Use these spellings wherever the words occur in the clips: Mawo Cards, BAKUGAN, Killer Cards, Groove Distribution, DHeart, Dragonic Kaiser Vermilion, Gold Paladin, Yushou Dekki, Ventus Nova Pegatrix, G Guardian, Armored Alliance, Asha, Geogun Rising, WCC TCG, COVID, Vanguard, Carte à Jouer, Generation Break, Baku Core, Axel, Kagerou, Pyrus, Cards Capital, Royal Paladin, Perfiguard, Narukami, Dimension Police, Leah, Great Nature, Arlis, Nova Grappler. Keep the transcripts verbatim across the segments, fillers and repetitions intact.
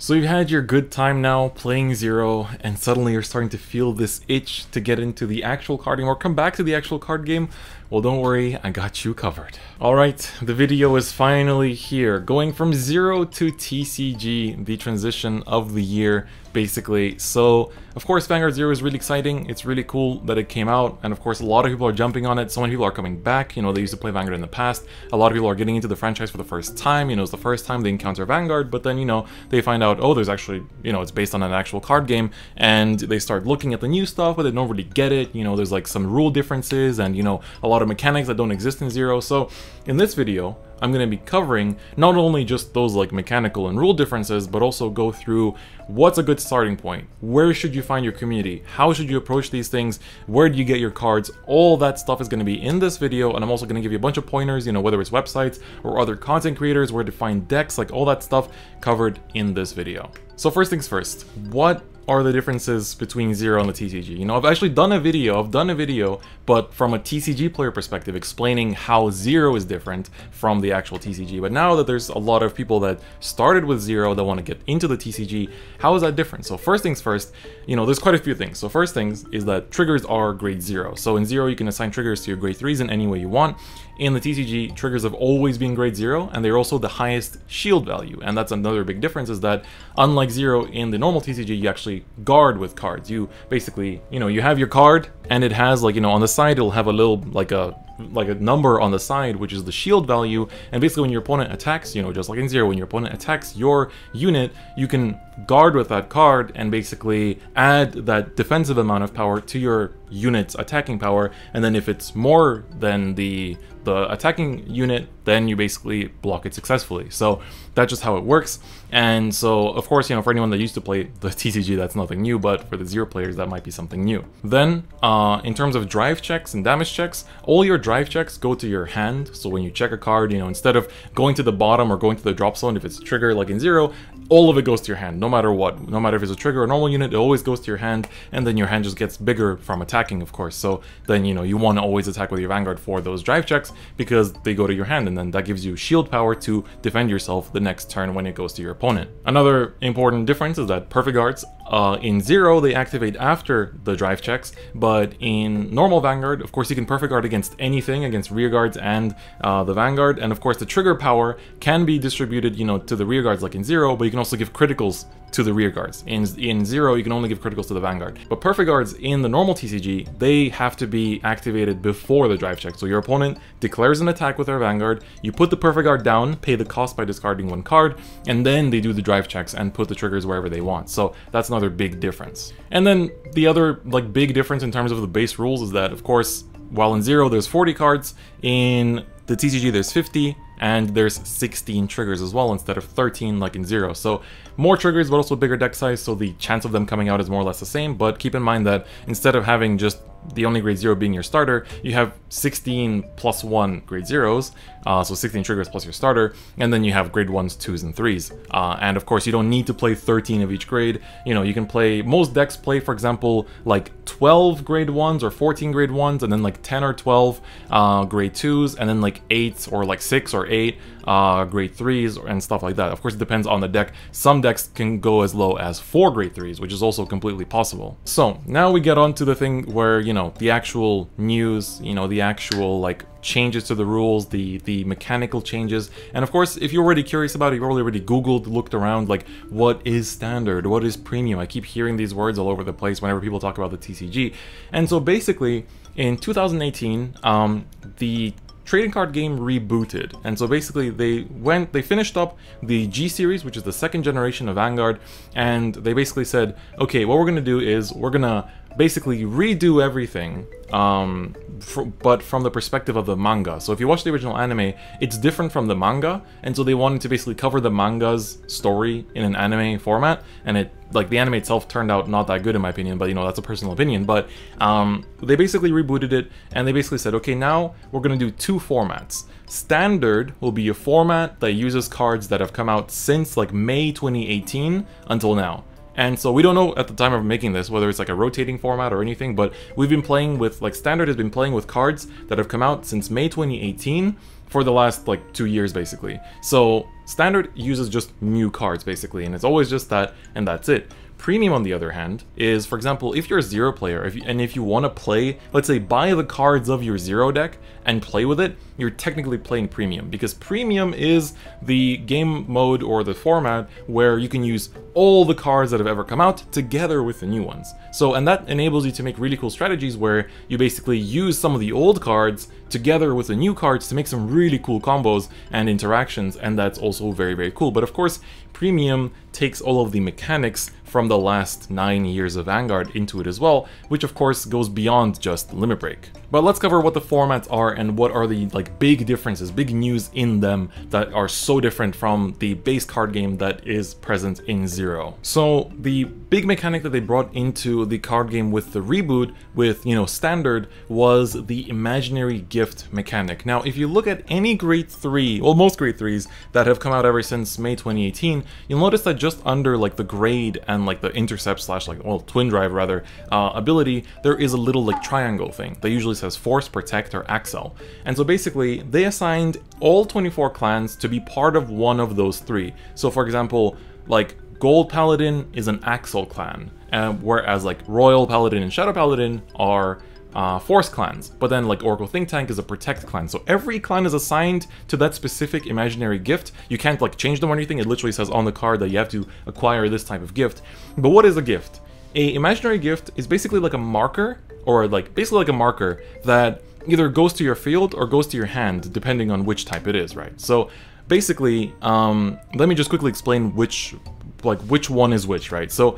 So you've had your good time now playing Zero, and suddenly you're starting to feel this itch to get into the actual card game or come back to the actual card game. Well, don't worry, I got you covered. Alright, the video is finally here. Going from Zero to T C G, the transition of the year, basically. So, of course, Vanguard Zero is really exciting. It's really cool that it came out, and of course, a lot of people are jumping on it. So many people are coming back. You know, they used to play Vanguard in the past. A lot of people are getting into the franchise for the first time. You know, it's the first time they encounter Vanguard, but then, you know, they find out, oh, there's actually, you know, it's based on an actual card game, and they start looking at the new stuff, but they don't really get it. You know, there's like some rule differences and, you know, a lot of mechanics that don't exist in Zero. So in this video, I'm going to be covering not only just those like mechanical and rule differences, but also go through what's a good starting point, where should you find your community, how should you approach these things, where do you get your cards. All that stuff is going to be in this video, and I'm also going to give you a bunch of pointers, you know, whether it's websites or other content creators, where to find decks, like all that stuff covered in this video. So first things first, what are the differences between Zero and the T C G? You know, I've actually done a video, I've done a video, but from a T C G player perspective, explaining how Zero is different from the actual T C G. But now that there's a lot of people that started with Zero that want to get into the T C G, how is that different? So first things first, you know, there's quite a few things. So first things is that triggers are grade zero. So in Zero, you can assign triggers to your grade threes in any way you want. In the T C G, triggers have always been grade zero, and they're also the highest shield value. And that's another big difference, is that unlike Zero, in the normal T C G, you actually guard with cards. You basically, you know, you have your card, and it has, like, you know, on the side, it'll have a little, like a like a number on the side, which is the shield value. And basically when your opponent attacks, you know, just like in Zero, when your opponent attacks your unit, you can guard with that card and basically add that defensive amount of power to your unit's attacking power. And then if it's more than the the attacking unit, then you basically block it successfully. So that's just how it works. And so, of course, you know, for anyone that used to play the T C G, that's nothing new, but for the Zero players, that might be something new. Then, uh, in terms of drive checks and damage checks, all your drive checks go to your hand. So when you check a card, you know, instead of going to the bottom or going to the drop zone, if it's a trigger like in Zero, all of it goes to your hand, no matter what. No matter if it's a trigger or a normal unit, it always goes to your hand, and then your hand just gets bigger from attacking, of course. So then, you know, you want to always attack with your Vanguard for those drive checks, because they go to your hand, and then that gives you shield power to defend yourself the next turn when it goes to your opponent. Another important difference is that perfect guards uh, in Zero, they activate after the drive checks, but in normal Vanguard, of course, you can perfect guard against anything, against rear guards and uh, the Vanguard, and of course the trigger power can be distributed, you know, to the rear guards like in Zero, but you can also give criticals to the rear guards. In, in Zero, you can only give criticals to the Vanguard. But perfect guards in the normal T C G, they have to be activated before the drive check. So your opponent declares an attack with their Vanguard, you put the perfect guard down, pay the cost by discarding one card, and then they do the drive checks and put the triggers wherever they want. So that's another big difference. And then the other like big difference in terms of the base rules is that, of course, while in Zero there's forty cards, in the T C G there's fifty, and there's sixteen triggers as well, instead of thirteen like in Zero. So more triggers, but also bigger deck size, so the chance of them coming out is more or less the same. But keep in mind that instead of having just the only grade zero being your starter, you have sixteen plus one grade zeros, uh, so sixteen triggers plus your starter, and then you have grade ones, twos, and threes. Uh, and of course, you don't need to play thirteen of each grade. You know, you can play, most decks play, for example, like twelve grade ones or fourteen grade ones, and then like ten or twelve uh, grade twos, and then like eight or like six or eight uh, grade threes and stuff like that. Of course, it depends on the deck. Some decks can go as low as four grade threes, which is also completely possible. So now we get on to the thing where, you know, the actual news, you know, the actual like changes to the rules, the the mechanical changes. And of course, if you're already curious about it, you've already googled, looked around, like, what is standard, what is premium? I keep hearing these words all over the place whenever people talk about the T C G. And so basically in two thousand eighteen, um the trading card game rebooted, and so basically they went, they finished up the G series, which is the second generation of Vanguard, and they basically said, okay, what we're gonna do is we're gonna basically redo everything, um, for, but from the perspective of the manga. So if you watch the original anime, it's different from the manga, and so they wanted to basically cover the manga's story in an anime format, and it, like, the anime itself turned out not that good in my opinion, but, you know, that's a personal opinion. But um, they basically rebooted it, and they basically said, okay, now we're gonna do two formats. Standard will be a format that uses cards that have come out since like May twenty eighteen until now. And so we don't know at the time of making this whether it's like a rotating format or anything, but we've been playing with, like, Standard has been playing with cards that have come out since May twenty eighteen for the last like two years basically. So Standard uses just new cards basically, and it's always just that, and that's it. Premium, on the other hand, is, for example, if you're a Zero player, if you, and if you want to play, let's say, buy the cards of your Zero deck and play with it, you're technically playing Premium, because Premium is the game mode or the format where you can use all the cards that have ever come out together with the new ones. So, and that enables you to make really cool strategies where you basically use some of the old cards together with the new cards to make some really cool combos and interactions, and that's also very, very cool. But of course, Premium takes all of the mechanics from the last nine years of Vanguard into it as well, which of course goes beyond just limit break. But let's cover what the formats are and what are the like big differences, big news in them that are so different from the base card game that is present in Zero. So the big mechanic that they brought into the card game with the reboot, with, you know, Standard, was the imaginary gift mechanic. Now, if you look at any grade three, well, most grade threes that have come out ever since May twenty eighteen, you'll notice that just under like the grade and like the intercept slash like well twin drive rather uh, ability, there is a little like triangle thing that usually says force, protect, or axel. And so basically they assigned all twenty-four clans to be part of one of those three. So for example, like Gold Paladin is an axel clan, uh, whereas like Royal Paladin and Shadow Paladin are Uh, force clans, but then like Oracle Think Tank is a protect clan. So every clan is assigned to that specific imaginary gift. You can't like change them or anything. It literally says on the card that you have to acquire this type of gift. But what is a gift? A imaginary gift is basically like a marker, or like basically like a marker that either goes to your field or goes to your hand, depending on which type it is, right? So basically, um, let me just quickly explain which like which one is which, right? So,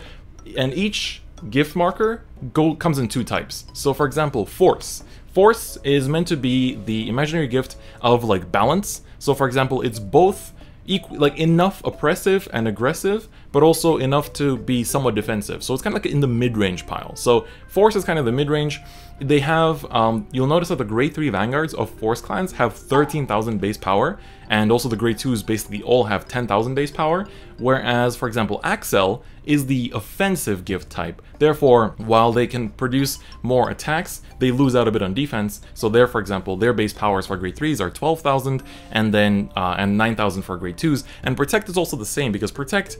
and each gift marker go, comes in two types. So for example, force. Force is meant to be the imaginary gift of like balance. So for example, it's both equal, like enough oppressive and aggressive, but also enough to be somewhat defensive. So it's kind of like in the mid-range pile. So force is kind of the mid-range. They have, um, you'll notice that the grade three vanguards of force clans have thirteen thousand base power, and also the grade twos basically all have ten thousand base power, whereas, for example, Axel is the offensive gift type. Therefore, while they can produce more attacks, they lose out a bit on defense. So there, for example, their base powers for grade threes are twelve thousand and then uh, and nine thousand for grade twos. And Protect is also the same, because Protect,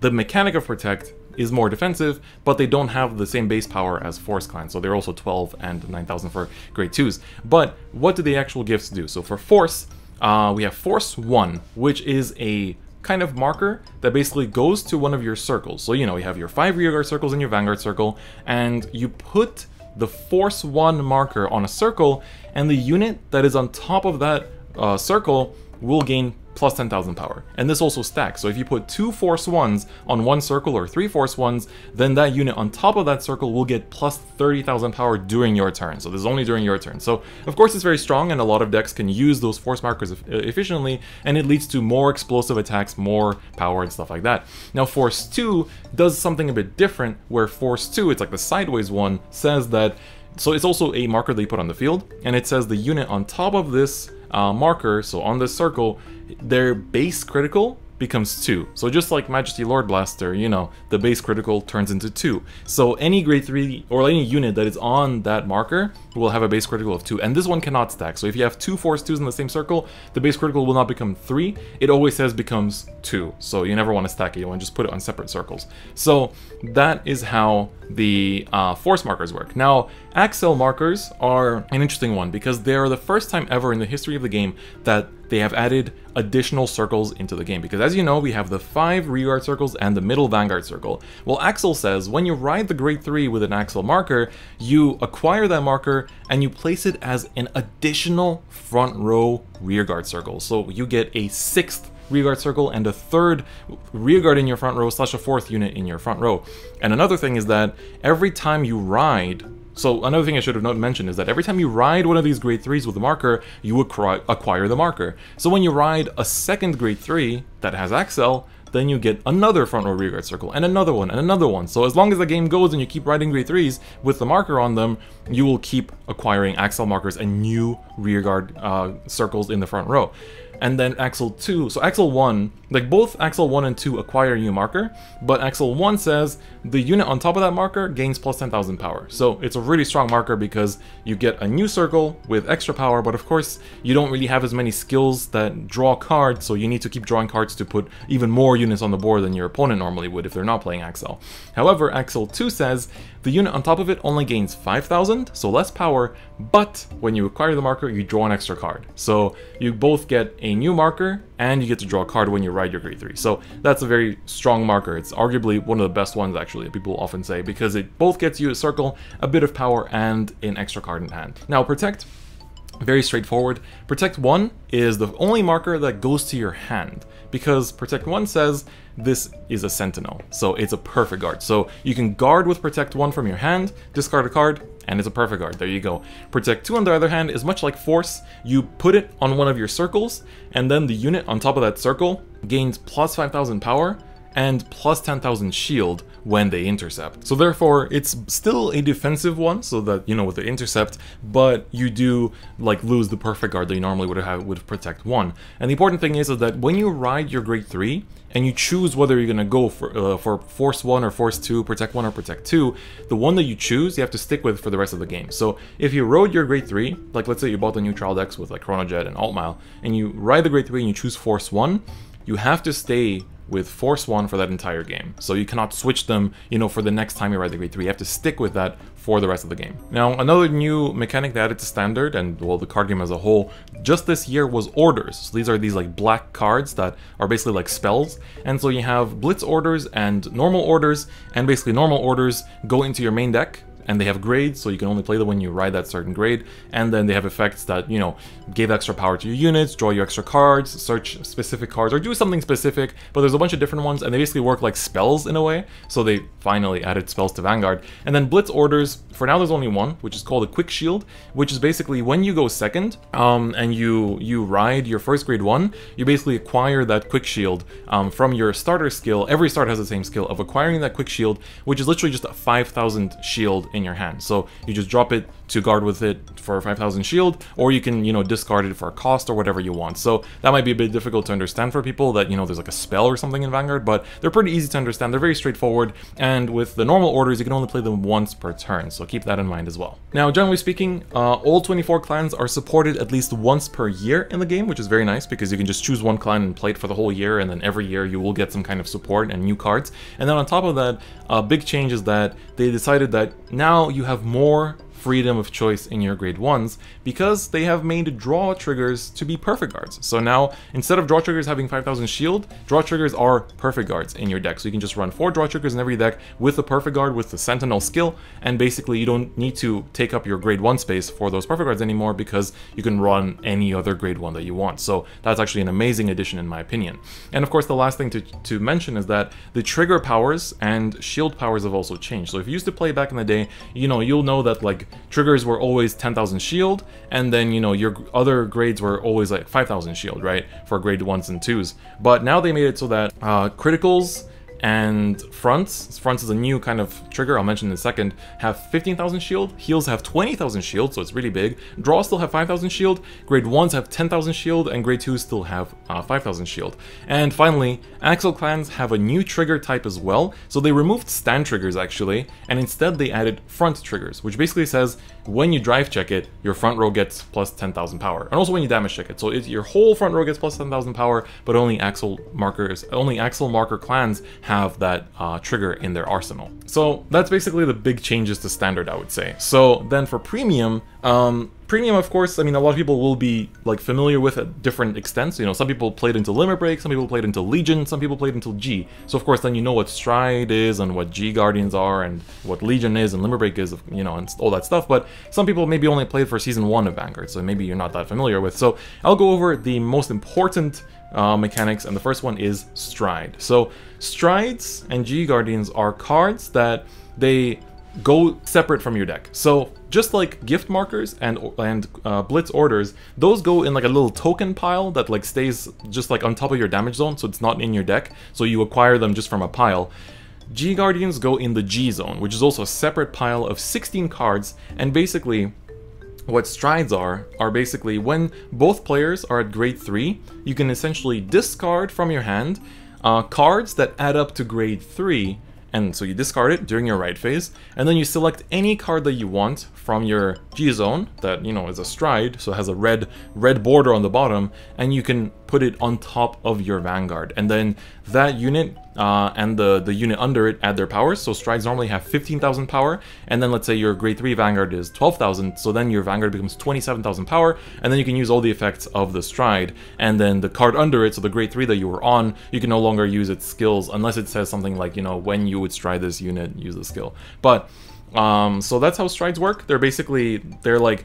the mechanic of Protect is more defensive, but they don't have the same base power as Force Clan, so they're also twelve and nine thousand for grade twos. But what do the actual gifts do? So for Force, uh, we have Force one, which is a kind of marker that basically goes to one of your circles. So, you know, you have your five rearguard circles and your vanguard circle, and you put the Force one marker on a circle, and the unit that is on top of that uh, circle will gain plus ten thousand power. And this also stacks. So if you put two force ones on one circle, or three force ones, then that unit on top of that circle will get plus thirty thousand power during your turn. So this is only during your turn. So of course it's very strong, and a lot of decks can use those force markers efficiently, and it leads to more explosive attacks, more power and stuff like that. Now Force two does something a bit different, where Force two, it's like the sideways one, says that, so it's also a marker that you put on the field, and it says the unit on top of this Uh, marker, so on this circle, their base critical becomes two. So just like Majesty Lord Blaster, you know, the base critical turns into two. So any grade three or any unit that is on that marker will have a base critical of two, and this one cannot stack. So if you have two force twos in the same circle, the base critical will not become three. It always says becomes two. So you never want to stack it. You want to just put it on separate circles. So that is how the uh, force markers work. Now, Axel markers are an interesting one, because they are the first time ever in the history of the game that they have added additional circles into the game. Because as you know, we have the five rearguard circles and the middle vanguard circle. Well, Axel says when you ride the grade three with an Axel marker, you acquire that marker and you place it as an additional front row rearguard circle. So you get a sixth rearguard circle and a third rearguard in your front row slash a fourth unit in your front row. And another thing is that every time you ride, so another thing I should have not mentioned is that every time you ride one of these grade threes with a marker, you acquire the marker. So when you ride a second grade three that has Axel, then you get another front row rearguard circle, and another one, and another one. So as long as the game goes and you keep riding grade threes with the marker on them, you will keep acquiring Axel markers and new rearguard uh, circles in the front row. and then Axel two. So Axel one, like both Axel one and two acquire a new marker, but Axel one says the unit on top of that marker gains plus ten thousand power. So it's a really strong marker because you get a new circle with extra power, but of course you don't really have as many skills that draw cards, so you need to keep drawing cards to put even more units on the board than your opponent normally would if they're not playing Axel. However, Axel two says the unit on top of it only gains five thousand, so less power, but when you acquire the marker, you draw an extra card. So you both get a new marker, and you get to draw a card when you ride your grade three. So that's a very strong marker. It's arguably one of the best ones, actually, that people often say, because it both gets you a circle, a bit of power, and an extra card in hand. Now, Protect, very straightforward. Protect one is the only marker that goes to your hand, because Protect one says this is a sentinel, so it's a perfect guard. So you can guard with Protect one from your hand, discard a card, and it's a perfect guard. There you go. Protect two, on the other hand, is much like Force. You put it on one of your circles, and then the unit on top of that circle gains plus five thousand power and plus ten thousand shield when they intercept. So therefore, it's still a defensive one, so that, you know, with the intercept, but you do, like, lose the perfect guard that you normally would have with Protect one. And the important thing is, is that when you ride your grade three, and you choose whether you're gonna go for, uh, for Force one or Force two, Protect one or Protect two, the one that you choose, you have to stick with for the rest of the game. So if you rode your grade three, like let's say you bought the new trial decks with like Chrono Jet and Altmile, and you ride the grade three and you choose Force one, you have to stay with Force one for that entire game. So you cannot switch them, you know, for the next time you ride the grade three. You have to stick with that for the rest of the game. Now, another new mechanic they added to Standard and, well, the card game as a whole, just this year, was Orders. So these are these, like, black cards that are basically like spells. And so you have Blitz Orders and Normal Orders, and basically Normal Orders go into your main deck, and they have grades, so you can only play them when you ride that certain grade, and then they have effects that, you know, give extra power to your units, draw you extra cards, search specific cards, or do something specific, but there's a bunch of different ones, and they basically work like spells in a way, so they finally added spells to Vanguard. And then Blitz Orders, for now there's only one, which is called a Quick Shield, which is basically when you go second, um, and you you ride your first grade one, you basically acquire that Quick Shield um, from your starter skill. Every starter has the same skill of acquiring that Quick Shield, which is literally just a five thousand shield in your hand. So you just drop it to guard with it for five thousand shield, or you can, you know, discard it for a cost or whatever you want. So that might be a bit difficult to understand for people that, you know, there's like a spell or something in Vanguard, but they're pretty easy to understand. They're very straightforward. And with the Normal Orders, you can only play them once per turn. So keep that in mind as well. Now, generally speaking, uh, all twenty-four clans are supported at least once per year in the game, which is very nice because you can just choose one clan and play it for the whole year. And then every year you will get some kind of support and new cards. And then on top of that, a big change is that they decided that now Now you have more freedom of choice in your grade ones because they have made draw triggers to be perfect guards. So now, instead of draw triggers having five thousand shield, draw triggers are perfect guards in your deck. So you can just run four draw triggers in every deck with the perfect guard, with the sentinel skill, and basically you don't need to take up your grade one space for those perfect guards anymore because you can run any other grade one that you want. So that's actually an amazing addition in my opinion. And of course the last thing to, to mention is that the trigger powers and shield powers have also changed. So if you used to play back in the day, you know, you'll know that like triggers were always ten thousand shield, and then, you know, your other grades were always like five thousand shield, right, for grade ones and twos. But now they made it so that uh, criticals and fronts, fronts is a new kind of trigger, I'll mention in a second, have fifteen thousand shield, heals have twenty thousand shield, so it's really big, draws still have five thousand shield, grade ones have ten thousand shield, and grade twos still have uh, five thousand shield. And finally, Axel clans have a new trigger type as well, so they removed stand triggers actually, and instead they added front triggers, which basically says when you drive check it, your front row gets plus ten thousand power, and also when you damage check it, so it, your whole front row gets plus ten thousand power, but only Axel markers, only Axel marker clans have have that uh, trigger in their arsenal. So that's basically the big changes to Standard, I would say. So then for Premium, um, Premium, of course, I mean, a lot of people will be like familiar with at different extents. You know, some people played until Limit Break, some people played until Legion, some people played until G. So of course, then you know what Stride is and what G Guardians are and what Legion is and Limit Break is, you know, and all that stuff. But some people maybe only played for Season one of Vanguard, so maybe you're not that familiar with. So I'll go over the most important Uh, mechanics, and the first one is Stride. So Strides and G Guardians are cards that they go separate from your deck. So just like gift markers and and uh, blitz orders, those go in like a little token pile that like stays just like on top of your damage zone, so it's not in your deck, so you acquire them just from a pile. G Guardians go in the G zone, which is also a separate pile of sixteen cards, and basically what strides are, are basically when both players are at grade three, you can essentially discard from your hand uh, cards that add up to grade three, and so you discard it during your ride phase, and then you select any card that you want from your G-Zone that, you know, is a stride, so it has a red red border on the bottom, and you can put it on top of your Vanguard. And then that unit uh, and the, the unit under it add their powers, so strides normally have fifteen thousand power, and then let's say your grade three Vanguard is twelve thousand, so then your Vanguard becomes twenty-seven thousand power, and then you can use all the effects of the stride, and then the card under it, so the grade three that you were on, you can no longer use its skills, unless it says something like, you know, when you would stride this unit, use the skill. But, um, so that's how strides work. They're basically, they're like,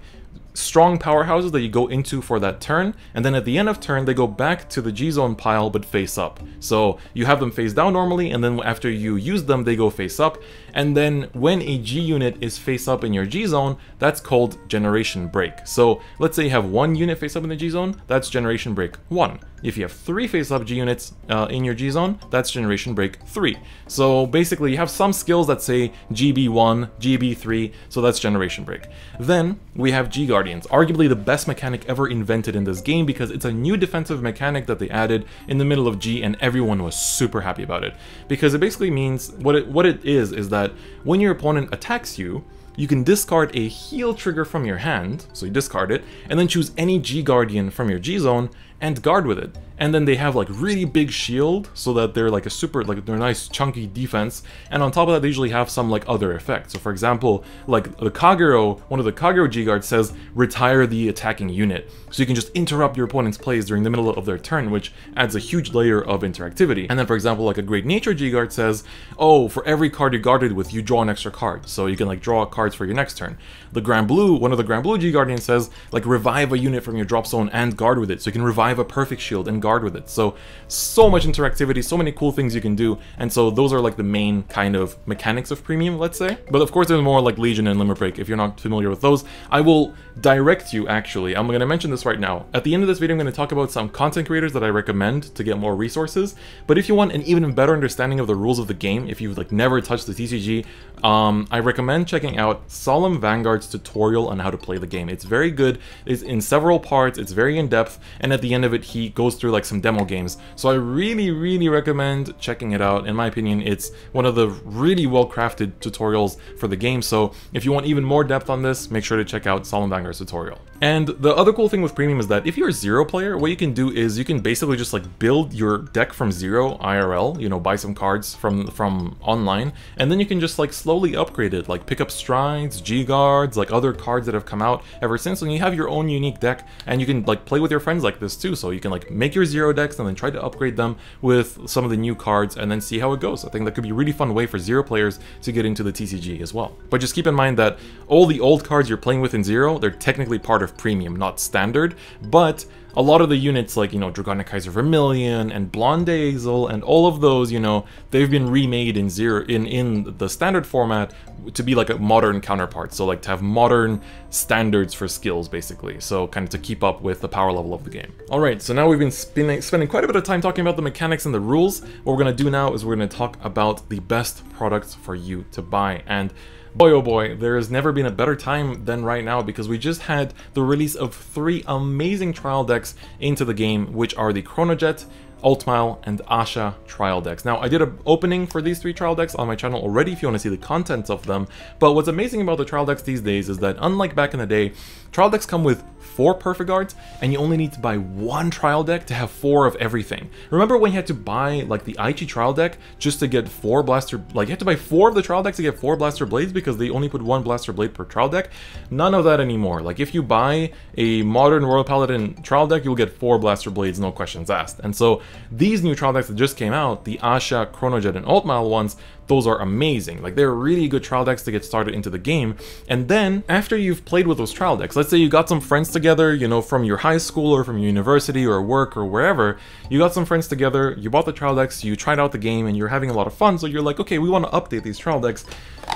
strong powerhouses that you go into for that turn, and then at the end of turn they go back to the G-Zone pile but face up. So you have them face down normally, and then after you use them they go face up, and then when a G unit is face up in your G-Zone, that's called Generation Break. So let's say you have one unit face up in the G-Zone, that's Generation Break one. If you have three face-up G units uh, in your G-Zone, that's Generation Break three. So basically you have some skills that say G B one, G B three, so that's Generation Break. Then we have G-Guardians, arguably the best mechanic ever invented in this game because it's a new defensive mechanic that they added in the middle of G, and everyone was super happy about it. Because it basically means, what it, what it is, is that when your opponent attacks you, you can discard a heal trigger from your hand, so you discard it, and then choose any G-Guardian from your G-Zone, and guard with it. And then they have like really big shield so that they're like a super, like they're nice chunky defense, and on top of that they usually have some like other effects. So for example, like the Kagerou, one of the Kagerou G-Guards says retire the attacking unit, so you can just interrupt your opponent's plays during the middle of their turn, which adds a huge layer of interactivity. And then for example, like a Great Nature G-Guard says, oh, for every card you guarded with you draw an extra card, so you can like draw cards for your next turn. The Grand Blue, one of the Grand Blue G-Guardians says like revive a unit from your drop zone and guard with it, so you can revive have a perfect shield and guard with it. So, so much interactivity, so many cool things you can do, and so those are like the main kind of mechanics of Premium, let's say. But of course there's more like Legion and Limit Break if you're not familiar with those. I will direct you actually, I'm going to mention this right now. At the end of this video I'm going to talk about some content creators that I recommend to get more resources, but if you want an even better understanding of the rules of the game, if you've like never touched the T C G, um, I recommend checking out Solemn Vanguard's tutorial on how to play the game. It's very good, it's in several parts, it's very in-depth, and at the end of it he goes through like some demo games, so I really really recommend checking it out. In my opinion, it's one of the really well crafted tutorials for the game, so if you want even more depth on this, make sure to check out Solemn Vanguard's tutorial. And the other cool thing with Premium is that if you're a zero player, what you can do is you can basically just like build your deck from zero I R L, you know, buy some cards from from online, and then you can just like slowly upgrade it, like pick up strides, G-Guards, like other cards that have come out ever since, and you have your own unique deck, and you can like play with your friends like this too. So you can like make your zero decks and then try to upgrade them with some of the new cards and then see how it goes. I think that could be a really fun way for zero players to get into the T C G as well. But just keep in mind that all the old cards you're playing with in zero, they're technically part of Premium, not standard, but a lot of the units like, you know, Dragonic Kaiser Vermilion and Blonde Hazel and all of those, you know, they've been remade in zero in, in the standard format to be like a modern counterpart. So like to have modern standards for skills basically. So kind of to keep up with the power level of the game. All right, so now we've been spinning, spending quite a bit of time talking about the mechanics and the rules. What we're going to do now is we're going to talk about the best products for you to buy. And boy oh boy, there has never been a better time than right now, because we just had the release of three amazing trial decks into the game, which are the Chrono Jet, Altmile, and Asha trial decks. Now, I did an opening for these three trial decks on my channel already if you want to see the contents of them, but what's amazing about the trial decks these days is that, unlike back in the day, trial decks come with four perfect guards, and you only need to buy one trial deck to have four of everything. Remember when you had to buy like the Aichi trial deck just to get four blaster, like you had to buy four of the trial decks to get four blaster blades because they only put one blaster blade per trial deck? None of that anymore. Like if you buy a modern Royal Paladin trial deck, you'll get four blaster blades, no questions asked. And so these new trial decks that just came out, the Asha, Chrono Jet, and Altmile ones, those are amazing. Like they're really good trial decks to get started into the game. And then after you've played with those trial decks, let's say you got some friends together, you know, from your high school or from your university or work or wherever, you got some friends together, you bought the trial decks, you tried out the game, and you're having a lot of fun. So you're like, okay, we want to update these trial decks.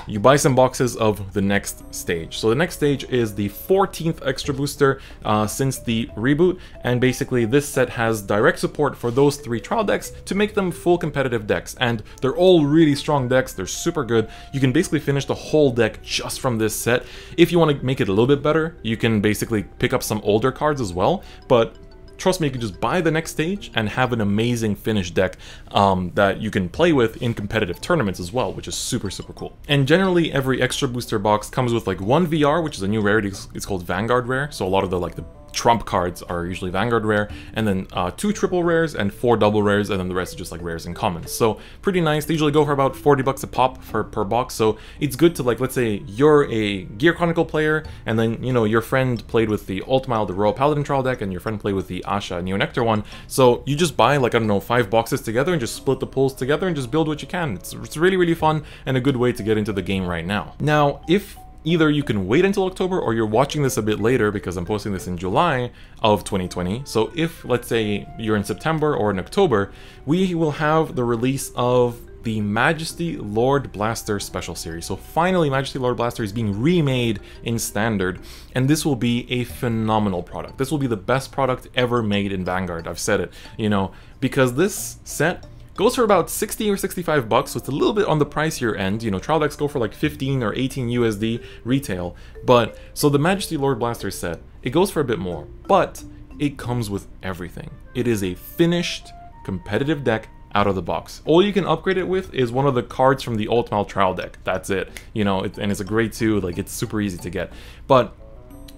you buy some boxes of the next stage. So the next stage is the fourteenth extra booster uh, since the reboot, and basically this set has direct support for those three trial decks to make them full competitive decks, and they're all really strong decks, they're super good. You can basically finish the whole deck just from this set. If you want to make it a little bit better, you can basically pick up some older cards as well, but trust me, you can just buy the next stage and have an amazing finished deck um, that you can play with in competitive tournaments as well, which is super, super cool. And generally, every extra booster box comes with like one V R, which is a new rarity. It's called Vanguard Rare. So a lot of the like the Trump cards are usually Vanguard Rare, and then uh, two triple rares and four double rares, and then the rest are just like rares and commons. So pretty nice. They usually go for about forty bucks a pop for, per box. So it's good to, like, let's say you're a Gear Chronicle player, and then, you know, your friend played with the Altmile, the Royal Paladin trial deck, and your friend played with the Asha Neo Nectar one. So you just buy, like, I don't know, five boxes together and just split the pulls together and just build what you can. It's, it's really, really fun and a good way to get into the game right now. Now, if either you can wait until October, or you're watching this a bit later because I'm posting this in July of twenty twenty. So if, let's say, you're in September or in October, we will have the release of the Majesty Lord Blaster Special Series. So finally, Majesty Lord Blaster is being remade in Standard, and this will be a phenomenal product. This will be the best product ever made in Vanguard. I've said it, you know, because this set goes for about sixty or sixty-five bucks, so it's a little bit on the pricier end. You know, trial decks go for like fifteen or eighteen U S D retail, but so the Majesty Lord Blaster set, it goes for a bit more, but it comes with everything. It is a finished competitive deck out of the box. All you can upgrade it with is one of the cards from the Altmile trial deck. That's it, you know, it, and it's a grade two, like it's super easy to get. But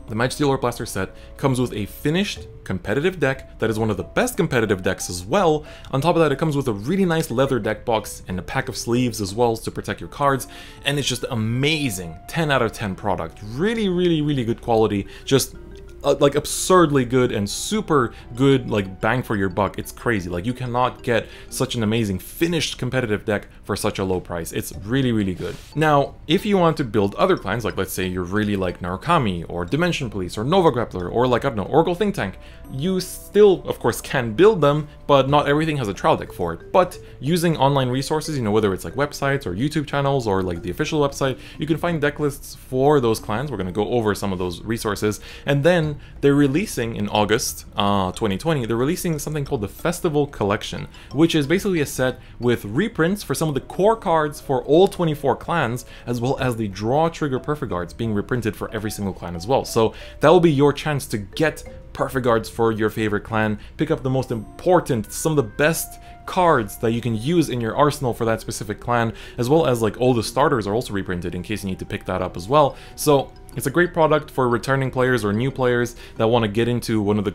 the Majesty Lord Blaster set comes with a finished competitive deck that is one of the best competitive decks as well. On top of that, it comes with a really nice leather deck box and a pack of sleeves as well to protect your cards, and it's just amazing. ten out of ten product. Really, really, really good quality. Just Uh, like absurdly good and super good, like bang for your buck. It's crazy. Like you cannot get such an amazing finished competitive deck for such a low price. It's really, really good. Now, if you want to build other plans, like let's say you're really like Narukami or Dimension Police or Nova Grappler or like, I don't know, Oracle Think Tank, you still, of course, can build them, but not everything has a trial deck for it. But using online resources, you know, whether it's like websites or YouTube channels or like the official website, you can find deck lists for those clans. We're going to go over some of those resources, and then they're releasing in August uh, twenty twenty, they're releasing something called the Festival Collection, which is basically a set with reprints for some of the core cards for all twenty-four clans, as well as the Draw Trigger Perfiguards being reprinted for every single clan as well. So that will be your chance to get Perfiguards for your favorite clan, pick up the most important, some of the best cards that you can use in your arsenal for that specific clan, as well as like all the starters are also reprinted in case you need to pick that up as well. So it's a great product for returning players or new players that want to get into one of the,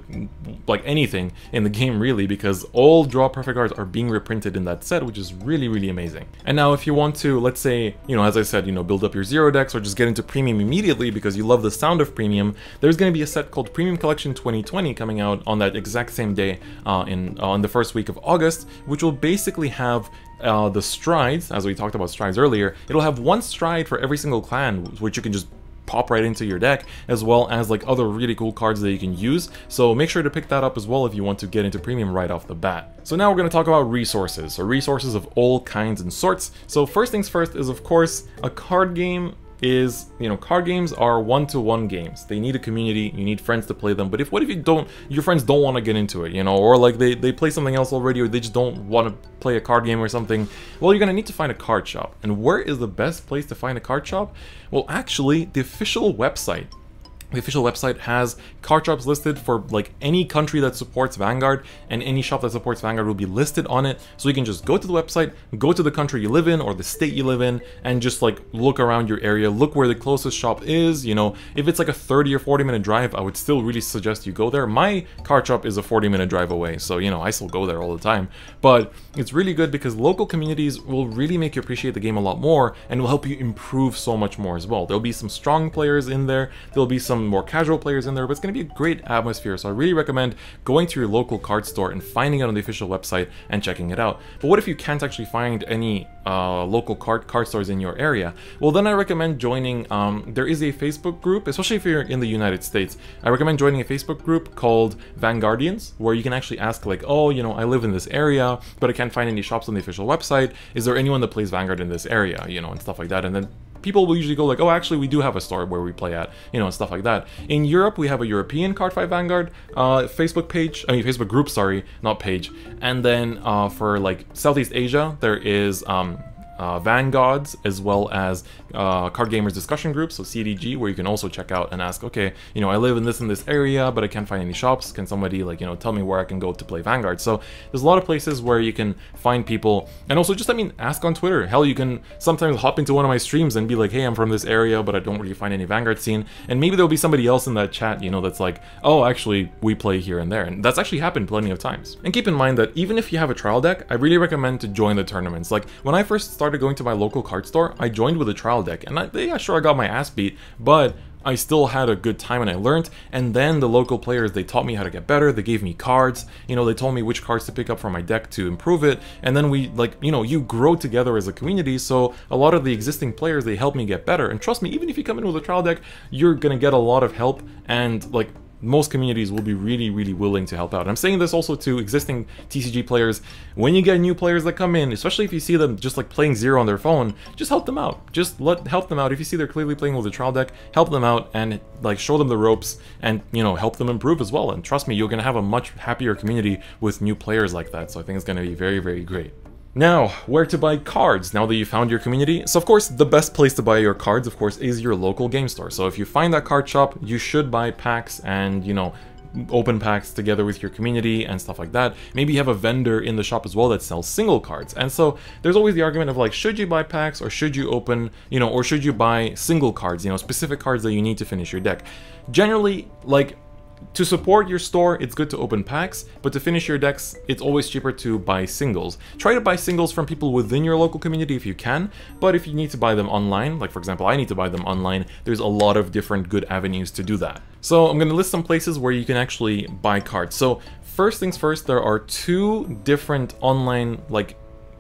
like anything in the game really, because all Draw Perfiguards are being reprinted in that set, which is really, really amazing. And now if you want to, let's say, you know, as I said, you know, build up your zero decks or just get into premium immediately because you love the sound of premium, there's going to be a set called Premium Collection twenty twenty coming out on that exact same day uh, in uh, on the first week of August, which will basically have uh, the strides, as we talked about strides earlier. It'll have one stride for every single clan, which you can just pop right into your deck, as well as like other really cool cards that you can use. So make sure to pick that up as well if you want to get into premium right off the bat. So now we're going to talk about resources, so resources of all kinds and sorts. So first things first is, of course, a card game is, you know, card games are one-to-one games. They need a community, you need friends to play them. But if, what if you don't, your friends don't want to get into it, you know, or like they, they play something else already, or they just don't want to play a card game or something? Well, you're going to need to find a card shop. And where is the best place to find a card shop? Well, actually, the official website. The official website has card shops listed for like any country that supports Vanguard, and any shop that supports Vanguard will be listed on it. So you can just go to the website, go to the country you live in or the state you live in, and just like look around your area, look where the closest shop is. You know, if it's like a thirty or forty minute drive, I would still really suggest you go there. My card shop is a forty minute drive away, so you know, I still go there all the time. But it's really good because local communities will really make you appreciate the game a lot more and will help you improve so much more as well. There'll be some strong players in there, there'll be some more casual players in there, but it's going to be a great atmosphere. So I really recommend going to your local card store and finding it on the official website and checking it out. But what if you can't actually find any uh, local card card stores in your area? Well, then I recommend joining, um, there is a Facebook group, especially if you're in the United States. I recommend joining a Facebook group called Vanguardians, where you can actually ask like, oh, you know, I live in this area, but I can't find any shops on the official website. Is there anyone that plays Vanguard in this area? You know, and stuff like that. And then people will usually go like, oh, actually, we do have a store where we play at, you know, and stuff like that. In Europe, we have a European Card Fight Vanguard uh, Facebook page, I mean, Facebook group, sorry, not page. And then uh, for like Southeast Asia, there is um, uh, Vanguards, as well as uh, Card Gamers Discussion Group, so C D G, where you can also check out and ask, okay, you know, I live in this and this area, but I can't find any shops. Can somebody like, you know, tell me where I can go to play Vanguard? So there's a lot of places where you can find people. And also just, I mean, ask on Twitter. Hell, you can sometimes hop into one of my streams and be like, hey, I'm from this area, but I don't really find any Vanguard scene. And maybe there'll be somebody else in that chat, you know, that's like, oh, actually, we play here and there. And that's actually happened plenty of times. And keep in mind that even if you have a trial deck, I really recommend to join the tournaments. Like when I first started going to my local card store, I joined with a trial deck, and I, yeah, sure, I got my ass beat, but I still had a good time and I learned. And then the local players, they taught me how to get better. They gave me cards, you know, they told me which cards to pick up for my deck to improve it. And then we like, you know, you grow together as a community. So a lot of the existing players, they helped me get better. And trust me, even if you come in with a trial deck, you're going to get a lot of help, and like most communities will be really, really willing to help out. And I'm saying this also to existing T C G players. When you get new players that come in, especially if you see them just like playing Zero on their phone, just help them out. Just let help them out. If you see they're clearly playing with a trial deck, help them out and like show them the ropes and, you know, help them improve as well. And trust me, you're going to have a much happier community with new players like that. So I think it's going to be very, very great. Now, where to buy cards now that you found your community? So of course, the best place to buy your cards, of course, is your local game store. So if you find that card shop, you should buy packs and, you know, open packs together with your community and stuff like that. Maybe you have a vendor in the shop as well that sells single cards. And so there's always the argument of like, should you buy packs or should you open, you know, or should you buy single cards, you know, specific cards that you need to finish your deck? Generally, like, to support your store, it's good to open packs, but to finish your decks, it's always cheaper to buy singles. Try to buy singles from people within your local community if you can, but if you need to buy them online, like for example, I need to buy them online, there's a lot of different good avenues to do that. So I'm going to list some places where you can actually buy cards. So first things first, there are two different online, like,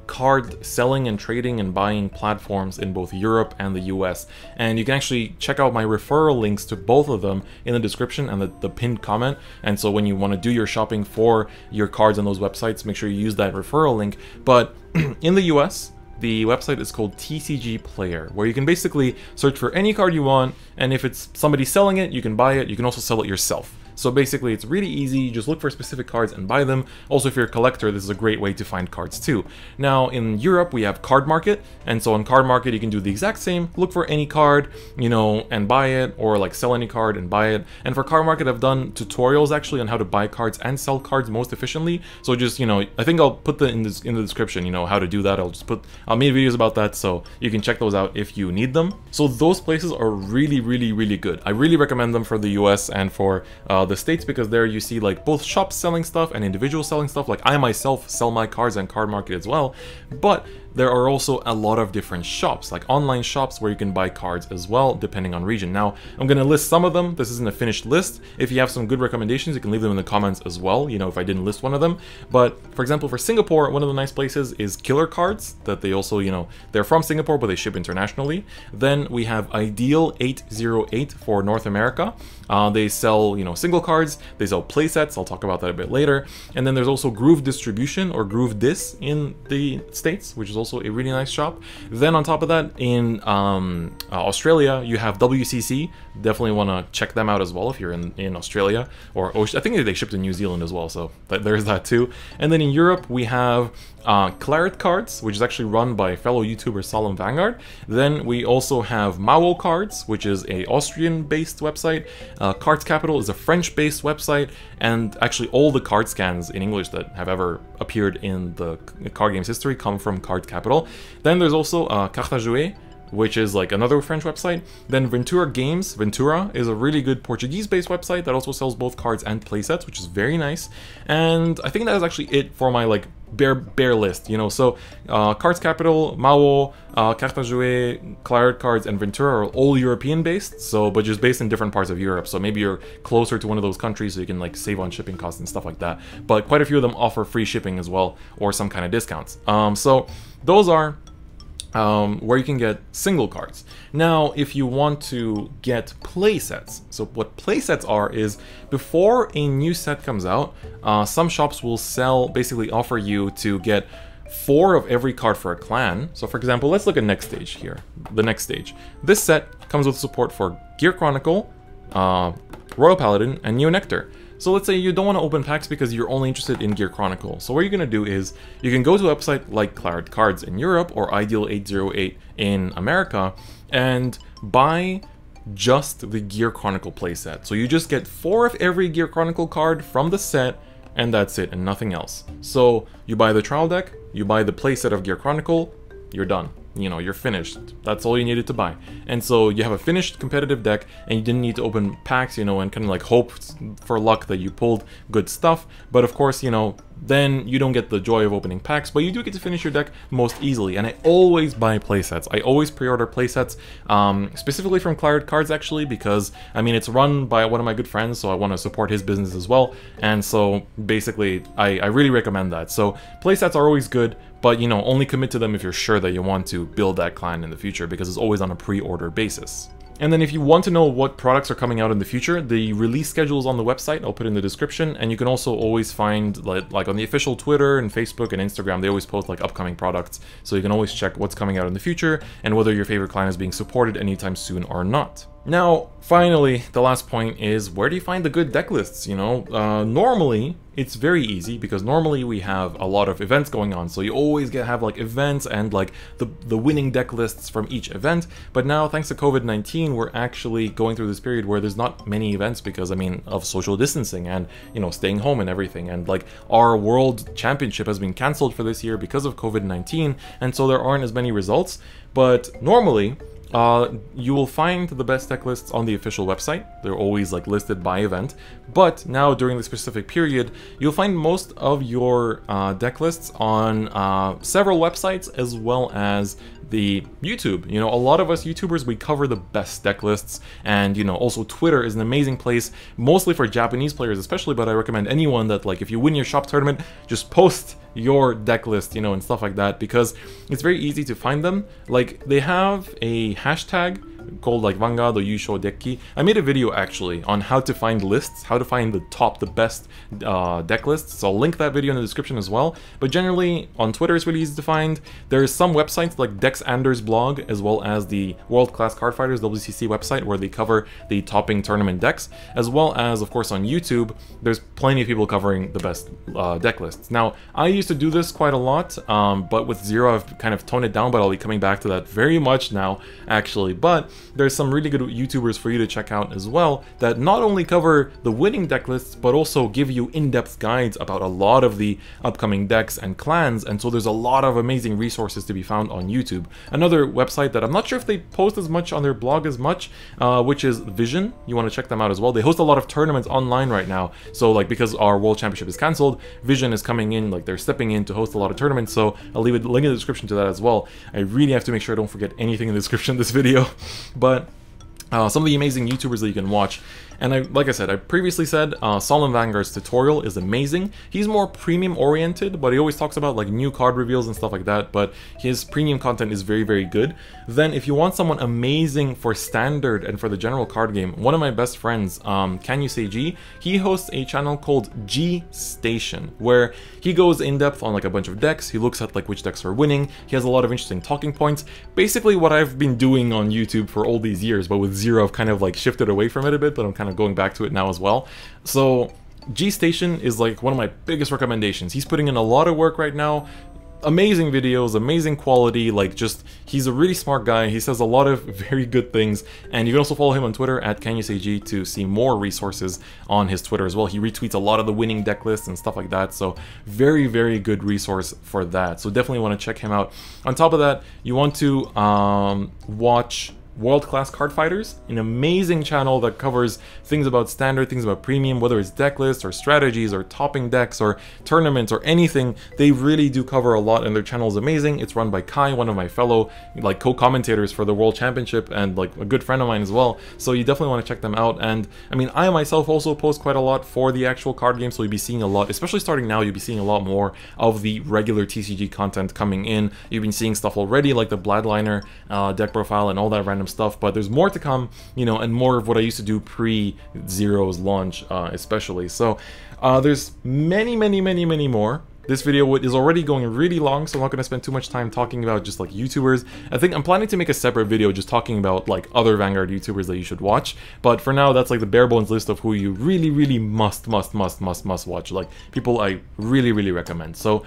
card selling and trading and buying platforms in both Europe and the U S, and you can actually check out my referral links to both of them in the description and the, the pinned comment. And so when you want to do your shopping for your cards on those websites, make sure you use that referral link. But in the U S, the website is called T C G Player, where you can basically search for any card you want, and if it's somebody selling it, you can buy it. You can also sell it yourself. So basically, it's really easy. You just look for specific cards and buy them. Also, if you're a collector, this is a great way to find cards too. Now, in Europe, we have CardMarket. And so on CardMarket, you can do the exact same. Look for any card, you know, and buy it, or like sell any card and buy it. And for CardMarket, I've done tutorials actually on how to buy cards and sell cards most efficiently. So just, you know, I think I'll put that in, this, in the description, you know, how to do that. I'll just put, I'll make videos about that. So you can check those out if you need them. So those places are really, really, really good. I really recommend them for the U S and for, uh, the States, because there you see like both shops selling stuff and individuals selling stuff. Like I myself sell my cards on CardMarket as well, but there are also a lot of different shops, like online shops where you can buy cards as well, depending on region. Now, I'm going to list some of them. This isn't a finished list. If you have some good recommendations, you can leave them in the comments as well, you know, if I didn't list one of them. But for example, for Singapore, one of the nice places is Killer Cards, that they also, you know, they're from Singapore, but they ship internationally. Then we have Ideal eight oh eight for North America. Uh, they sell, you know, single cards. They sell play sets. I'll talk about that a bit later. And then there's also Groove Distribution, or Groove Dis, in the States, which is also a really nice shop. Then on top of that, in um, uh, Australia, you have W C C. Definitely want to check them out as well if you're in, in Australia, or Ocean. I think they ship to New Zealand as well, so th there's that too. And then in Europe, we have uh, Claret Cards, which is actually run by fellow YouTuber Solemn Vanguard. Then we also have Mawo Cards, which is a Austrian-based website. Uh, Cards Capital is a French-based website, and actually all the card scans in English that have ever appeared in the card game's history come from Cards Capital. Then there's also uh, Carte à Jouer, which is like another French website. Then Ventura Games. Ventura is a really good Portuguese-based website that also sells both cards and playsets, which is very nice. And I think that is actually it for my like bare bare list, you know. So uh, Cards Capital, Mawo, uh, Carte à Jouer, Claret Cards, and Ventura are all European-based, so but just based in different parts of Europe. So maybe you're closer to one of those countries, so you can like save on shipping costs and stuff like that. But quite a few of them offer free shipping as well, or some kind of discounts. Um, so those are Um, where you can get single cards. Now, if you want to get play sets, so what play sets are is before a new set comes out, uh, some shops will sell, basically offer you to get four of every card for a clan. So for example, let's look at next stage here, the next stage. This set comes with support for Gear Chronicle, uh, Royal Paladin, and Neo Nectar. So let's say you don't want to open packs because you're only interested in Gear Chronicle. So what you're going to do is you can go to a website like Claret Cards in Europe or Ideal eight oh eight in America and buy just the Gear Chronicle playset. So you just get four of every Gear Chronicle card from the set, and that's it, and nothing else. So you buy the trial deck, you buy the playset of Gear Chronicle, you're done. You know, you're finished. That's all you needed to buy. And so you have a finished competitive deck and you didn't need to open packs, you know, and kind of like hope for luck that you pulled good stuff. But of course, you know, then you don't get the joy of opening packs, but you do get to finish your deck most easily. And I always buy playsets. I always pre-order playsets, um, specifically from Claret Cards, actually, because, I mean, it's run by one of my good friends, so I want to support his business as well. And so basically, I, I really recommend that. So playsets are always good. But, you know, only commit to them if you're sure that you want to build that clan in the future, because it's always on a pre-order basis. And then if you want to know what products are coming out in the future, the release schedule is on the website. I'll put it in the description. And you can also always find, like, like on the official Twitter and Facebook and Instagram, they always post like upcoming products. So you can always check what's coming out in the future and whether your favorite clan is being supported anytime soon or not. Now, finally, the last point is, where do you find the good deck lists? You know, uh, normally it's very easy because normally we have a lot of events going on. So you always get have like events and like the, the winning deck lists from each event. But now, thanks to COVID nineteen, we're actually going through this period where there's not many events because, I mean, of social distancing and, you know, staying home and everything. And like our World Championship has been canceled for this year because of COVID nineteen. And so there aren't as many results, but normally, Uh, you will find the best deck lists on the official website. They're always like listed by event, but now during this specific period, you'll find most of your uh, deck lists on uh, several websites as well as the YouTube. You know, a lot of us YouTubers, we cover the best deck lists, and, you know, also Twitter is an amazing place, mostly for Japanese players especially, but I recommend anyone that, like, if you win your shop tournament, just post your deck list, you know, and stuff like that, because it's very easy to find them. Like, they have a hashtag called like Vanguard or Yushou Dekki. I made a video actually on how to find lists, how to find the top, the best uh, deck lists. So I'll link that video in the description as well. But generally on Twitter, it's really easy to find. There's some websites like Dex Anders' blog, as well as the World Class Card Fighters W C C website, where they cover the topping tournament decks, as well as, of course, on YouTube, there's plenty of people covering the best uh, deck lists. Now, I used to do this quite a lot, um, but with Zero, I've kind of toned it down, but I'll be coming back to that very much now, actually. But there's some really good YouTubers for you to check out as well that not only cover the winning deck lists, but also give you in-depth guides about a lot of the upcoming decks and clans. And so there's a lot of amazing resources to be found on YouTube. Another website that I'm not sure if they post as much on their blog as much, uh, which is Vision. You want to check them out as well. They host a lot of tournaments online right now. So, like, because our World Championship is canceled, Vision is coming in, like, they're stepping in to host a lot of tournaments. So I'll leave a link in the description to that as well. I really have to make sure I don't forget anything in the description of this video. But uh, some of the amazing YouTubers that you can watch. And I, like I said, I previously said uh, Solomon Vanguard's tutorial is amazing. He's more premium oriented, but he always talks about like new card reveals and stuff like that, but his premium content is very, very good. Then if you want someone amazing for standard and for the general card game, one of my best friends, um, Can You Say G, he hosts a channel called G Station, where he goes in depth on like a bunch of decks. He looks at like which decks are winning. He has a lot of interesting talking points. Basically what I've been doing on YouTube for all these years, but with Zero, I've kind of like shifted away from it a bit, but I'm kind of going back to it now as well. So G Station is like one of my biggest recommendations. He's putting in a lot of work right now. Amazing videos, amazing quality, like just, he's a really smart guy. He says a lot of very good things. And you can also follow him on Twitter at CanYouSayG to see more resources on his Twitter as well. He retweets a lot of the winning deck lists and stuff like that. So very, very good resource for that. So definitely want to check him out. On top of that, you want to um, watch World Class Card Fighters, an amazing channel that covers things about standard, things about premium, whether it's deck lists or strategies or topping decks or tournaments or anything. They really do cover a lot, and their channel is amazing. It's run by Kai, one of my fellow like co-commentators for the World Championship and like a good friend of mine as well. So you definitely want to check them out. And I mean, I myself also post quite a lot for the actual card game, so you'll be seeing a lot, especially starting now, you'll be seeing a lot more of the regular T C G content coming in. You've been seeing stuff already like the Bloodliner uh, deck profile and all that random stuff, but there's more to come, you know, and more of what I used to do pre-Zero's launch, uh, especially. So uh, there's many, many, many, many more. This video is already going really long, so I'm not going to spend too much time talking about just like YouTubers. I think I'm planning to make a separate video just talking about like other Vanguard YouTubers that you should watch, but for now that's like the bare bones list of who you really really must must must must must watch, like people I really really recommend. So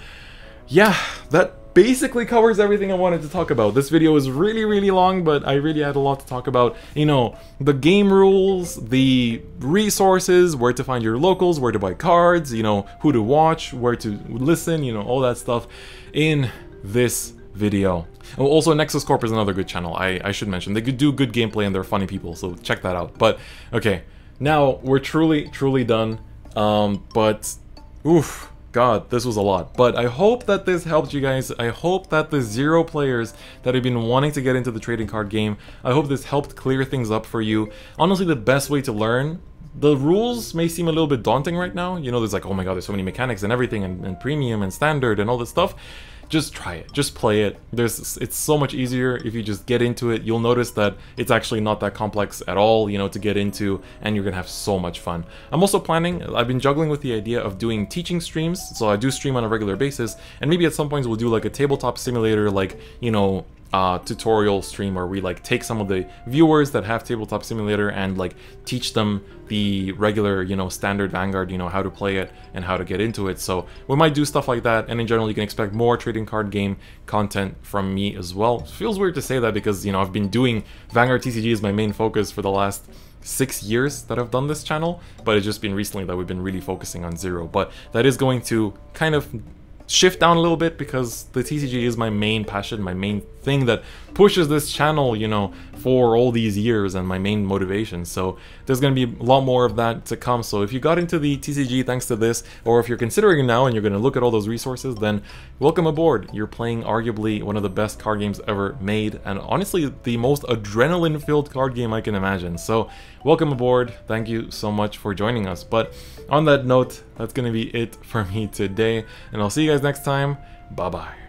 yeah, that basically covers everything I wanted to talk about. This video is really, really long, but I really had a lot to talk about. You know, the game rules, the resources, where to find your locals, where to buy cards, you know, who to watch, where to listen, you know, all that stuff in this video. Oh, also, Nexus Corp is another good channel, I, I should mention. They could do good gameplay and they're funny people, so check that out. But, okay, now we're truly, truly done, um, but, oof. God, this was a lot, but I hope that this helped you guys. I hope that the zero players that have been wanting to get into the trading card game, I hope this helped clear things up for you. Honestly, the best way to learn, the rules may seem a little bit daunting right now. You know, there's like, oh my god, there's so many mechanics and everything, and, and premium and standard and all this stuff. Just try it, just play it. There's, it's so much easier if you just get into it. You'll notice that it's actually not that complex at all, you know, to get into, and you're gonna have so much fun. I'm also planning, I've been juggling with the idea of doing teaching streams, so I do stream on a regular basis, and maybe at some points we'll do like a tabletop simulator, like, you know, Uh, tutorial stream where we like take some of the viewers that have Tabletop Simulator and like teach them the regular, you know, standard Vanguard, you know, how to play it and how to get into it. So we might do stuff like that, and in general you can expect more trading card game content from me as well. It feels weird to say that because, you know, I've been doing Vanguard T C G as my main focus for the last six years that I've done this channel, but it's just been recently that we've been really focusing on Zero. But that is going to kind of shift down a little bit because the T C G is my main passion, my main thing that pushes this channel, you know, for all these years, and my main motivation. So there's going to be a lot more of that to come. So if you got into the T C G thanks to this, or if you're considering it now and you're going to look at all those resources, then welcome aboard. You're playing arguably one of the best card games ever made, and honestly the most adrenaline filled card game I can imagine. So welcome aboard. Thank you so much for joining us. But on that note, that's going to be it for me today, and I'll see you guys next time. Bye bye.